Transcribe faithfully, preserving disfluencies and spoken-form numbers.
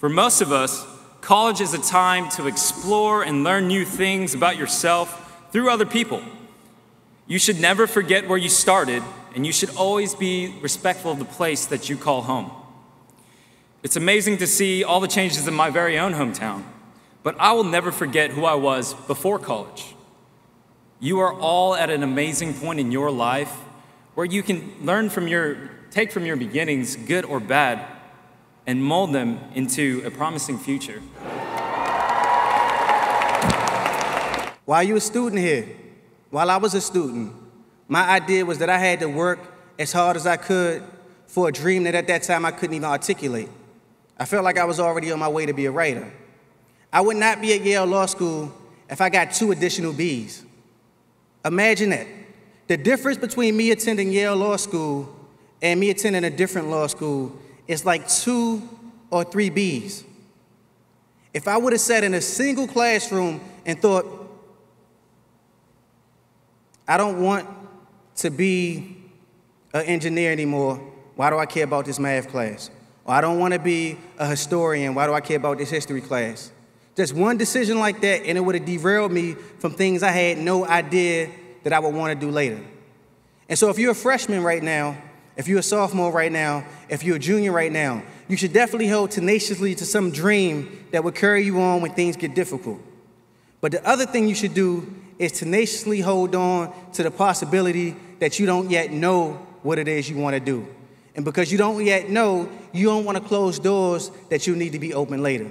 For most of us, college is a time to explore and learn new things about yourself through other people. You should never forget where you started, and you should always be respectful of the place that you call home. It's amazing to see all the changes in my very own hometown, but I will never forget who I was before college. You are all at an amazing point in your life where you can learn from your, take from your beginnings, good or bad, and mold them into a promising future. While you were a student here, while I was a student, my idea was that I had to work as hard as I could for a dream that at that time I couldn't even articulate. I felt like I was already on my way to be a writer. I would not be at Yale Law School if I got two additional B's. Imagine that. The difference between me attending Yale Law School and me attending a different law school is like two or three B's. If I would have sat in a single classroom and thought, I don't want to be an engineer anymore. Why do I care about this math class? Or I don't want to be a historian. Why do I care about this history class? Just one decision like that, and it would have derailed me from things I had no idea that I would want to do later. And so if you're a freshman right now, if you're a sophomore right now, if you're a junior right now, you should definitely hold tenaciously to some dream that will carry you on when things get difficult. But the other thing you should do is tenaciously hold on to the possibility that you don't yet know what it is you want to do. And because you don't yet know, you don't want to close doors that you need to be open later.